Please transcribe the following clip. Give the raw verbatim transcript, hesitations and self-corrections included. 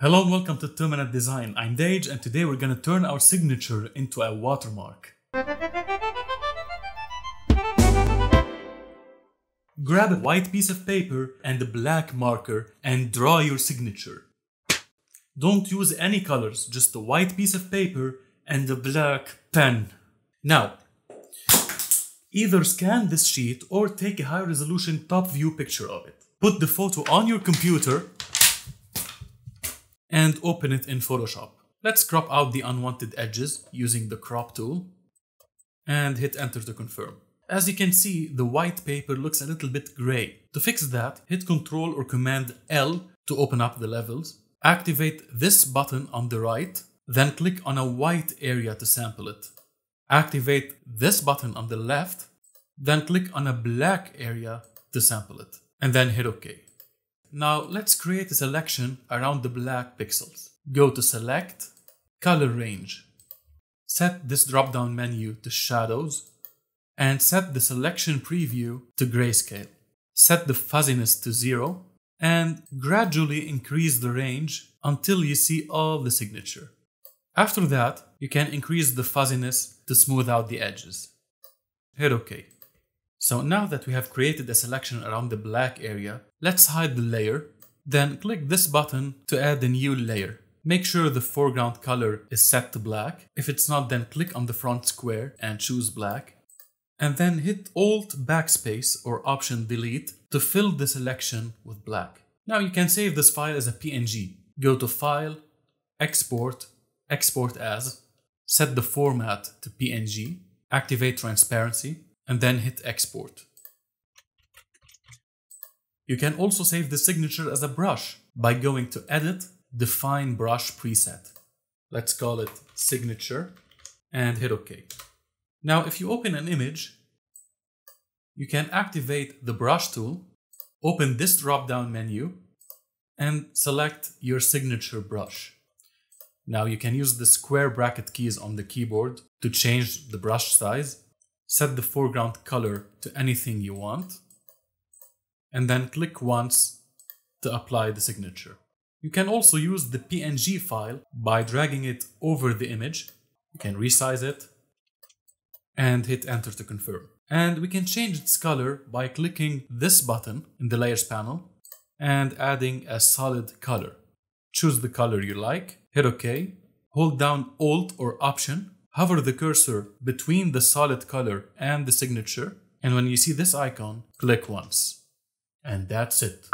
Hello and welcome to two minute Design. I'm Dej and today we're gonna turn our signature into a watermark. Grab a white piece of paper and a black marker and draw your signature. Don't use any colors, just a white piece of paper and a black pen. Now, either scan this sheet or take a high resolution top view picture of it. Put the photo on your computer and open it in Photoshop. Let's crop out the unwanted edges using the crop tool and hit enter to confirm. As you can see, the white paper looks a little bit gray. To fix that, hit Ctrl or Command L to open up the levels. Activate this button on the right, then click on a white area to sample it. Activate this button on the left, then click on a black area to sample it, and then hit OK. Now let's create a selection around the black pixels. Go to Select, Color Range. Set this drop-down menu to Shadows and set the selection preview to grayscale. Set the fuzziness to zero and gradually increase the range until you see all the signature. After that, you can increase the fuzziness to smooth out the edges. Hit OK. So now that we have created a selection around the black area, let's hide the layer, then click this button to add a new layer. Make sure the foreground color is set to black. If it's not, then click on the front square and choose black. And then hit Alt Backspace or Option Delete to fill the selection with black. Now you can save this file as a P N G. Go to File, Export, Export As, set the format to P N G, activate transparency, and then hit export. You can also save the signature as a brush by going to Edit, Define Brush Preset. Let's call it Signature and hit OK. Now, if you open an image, you can activate the brush tool, open this drop-down menu, and select your signature brush. Now you can use the square bracket keys on the keyboard to change the brush size. Set the foreground color to anything you want, and then click once to apply the signature. You can also use the P N G file by dragging it over the image. You can resize it and hit enter to confirm. And we can change its color by clicking this button in the layers panel and adding a solid color. Choose the color you like, hit OK, hold down Alt or Option, hover the cursor between the solid color and the signature, and when you see this icon, click once. And that's it.